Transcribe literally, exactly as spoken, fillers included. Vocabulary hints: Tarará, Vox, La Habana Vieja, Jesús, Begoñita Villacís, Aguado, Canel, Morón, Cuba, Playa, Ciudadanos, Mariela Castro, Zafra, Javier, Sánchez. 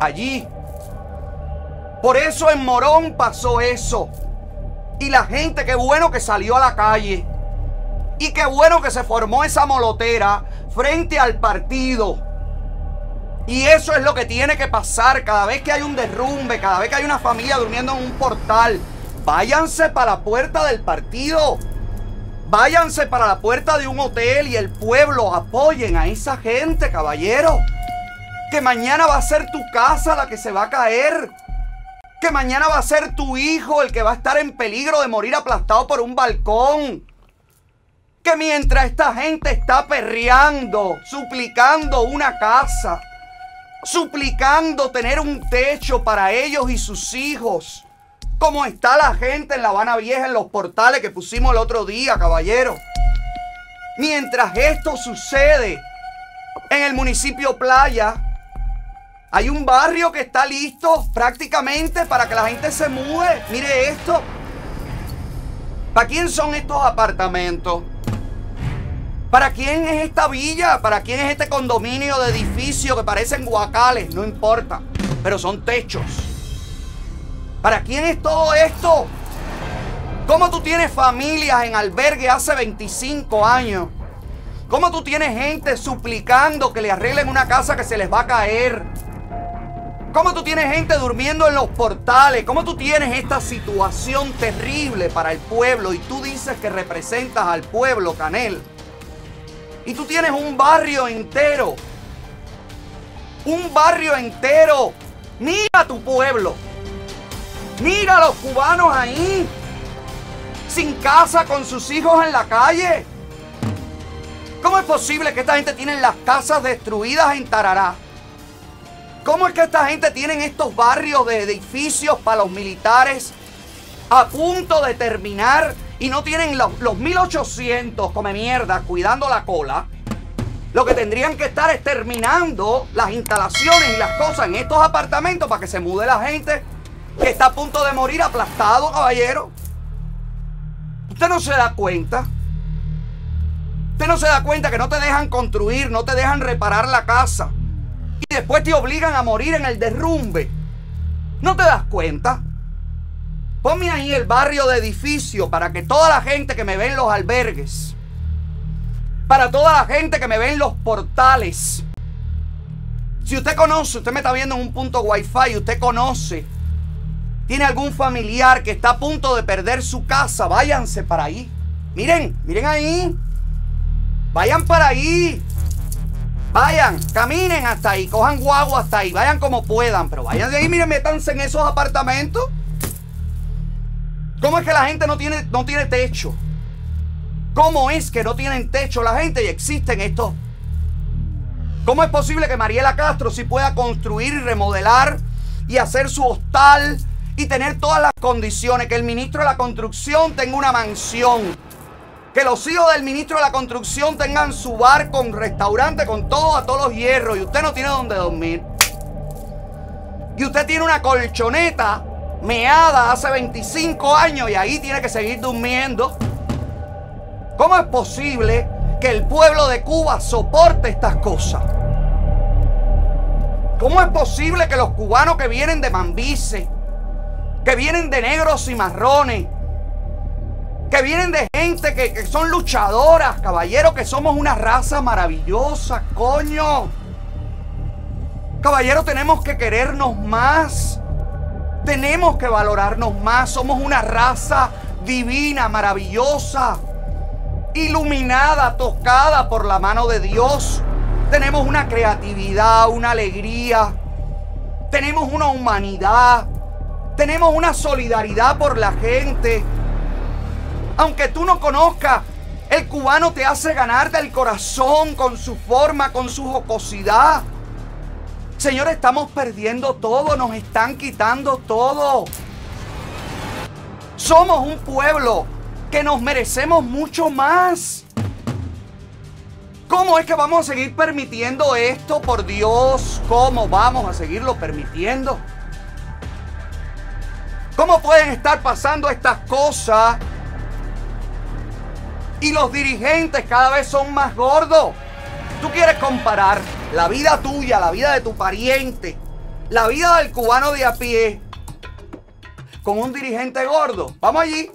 allí. Por eso en Morón pasó eso. Y la gente, qué bueno que salió a la calle. Y qué bueno que se formó esa molotera frente al partido. Y eso es lo que tiene que pasar cada vez que hay un derrumbe, cada vez que hay una familia durmiendo en un portal. Váyanse para la puerta del partido. Váyanse para la puerta de un hotel y el pueblo. Apoyen a esa gente, caballero. Que mañana va a ser tu casa la que se va a caer. Que mañana va a ser tu hijo el que va a estar en peligro de morir aplastado por un balcón. Que mientras esta gente está perreando, suplicando una casa, suplicando tener un techo para ellos y sus hijos, como está la gente en La Habana Vieja, en los portales que pusimos el otro día, caballero. Mientras esto sucede, en el municipio Playa hay un barrio que está listo prácticamente para que la gente se mude. Mire esto. ¿Para quién son estos apartamentos? ¿Para quién es esta villa? ¿Para quién es este condominio de edificios que parecen guacales? No importa, pero son techos. ¿Para quién es todo esto? ¿Cómo tú tienes familias en albergue hace veinticinco años? ¿Cómo tú tienes gente suplicando que le arreglen una casa que se les va a caer? ¿Cómo tú tienes gente durmiendo en los portales? ¿Cómo tú tienes esta situación terrible para el pueblo? Y tú dices que representas al pueblo, Canel. Y tú tienes un barrio entero. Un barrio entero. Mira tu pueblo. Mira a los cubanos ahí. Sin casa, con sus hijos en la calle. ¿Cómo es posible que esta gente tiene las casas destruidas en Tarará? ¿Cómo es que esta gente tiene estos barrios de edificios para los militares a punto de terminar? Y no tienen los, los mil ochocientos come mierda cuidando la cola. Lo que tendrían que estar es terminando las instalaciones y las cosas en estos apartamentos para que se mude la gente que está a punto de morir aplastado, caballero. Usted no se da cuenta. Usted no se da cuenta que no te dejan construir, no te dejan reparar la casa. Y después te obligan a morir en el derrumbe. No te das cuenta. Ponme ahí el barrio de edificio para que toda la gente que me ve en los albergues, para toda la gente que me ve en los portales. Si usted conoce, usted me está viendo en un punto wifi y usted conoce, tiene algún familiar que está a punto de perder su casa, váyanse para ahí. Miren, miren ahí. Vayan para ahí. Vayan, caminen hasta ahí, cojan guagua hasta ahí, vayan como puedan, pero vayan de ahí, miren, métanse en esos apartamentos. ¿Cómo es que la gente no tiene, no tiene techo? ¿Cómo es que no tienen techo la gente y existen estos? ¿Cómo es posible que Mariela Castro sí pueda construir y remodelar y hacer su hostal y tener todas las condiciones? Que el ministro de la construcción tenga una mansión. Que los hijos del ministro de la construcción tengan su bar con restaurante, con todo, a todos los hierros. Y usted no tiene dónde dormir. Y usted tiene una colchoneta meada hace veinticinco años y ahí tiene que seguir durmiendo. ¿Cómo es posible que el pueblo de Cuba soporte estas cosas? ¿Cómo es posible que los cubanos que vienen de Mambice, que vienen de negros y marrones, que vienen de gente que, que son luchadoras, caballeros, que somos una raza maravillosa, coño? Caballeros, tenemos que querernos más. Tenemos que valorarnos más. Somos una raza divina, maravillosa, iluminada, tocada por la mano de Dios. Tenemos una creatividad, una alegría. Tenemos una humanidad. Tenemos una solidaridad por la gente. Aunque tú no conozcas, el cubano te hace ganarte el corazón con su forma, con su jocosidad. Señores, estamos perdiendo todo, nos están quitando todo. Somos un pueblo que nos merecemos mucho más. ¿Cómo es que vamos a seguir permitiendo esto? Por Dios, ¿cómo vamos a seguirlo permitiendo? ¿Cómo pueden estar pasando estas cosas? Y los dirigentes cada vez son más gordos. Tú quieres comparar la vida tuya, la vida de tu pariente, La vida del cubano de a pie con un dirigente gordo. Vamos allí.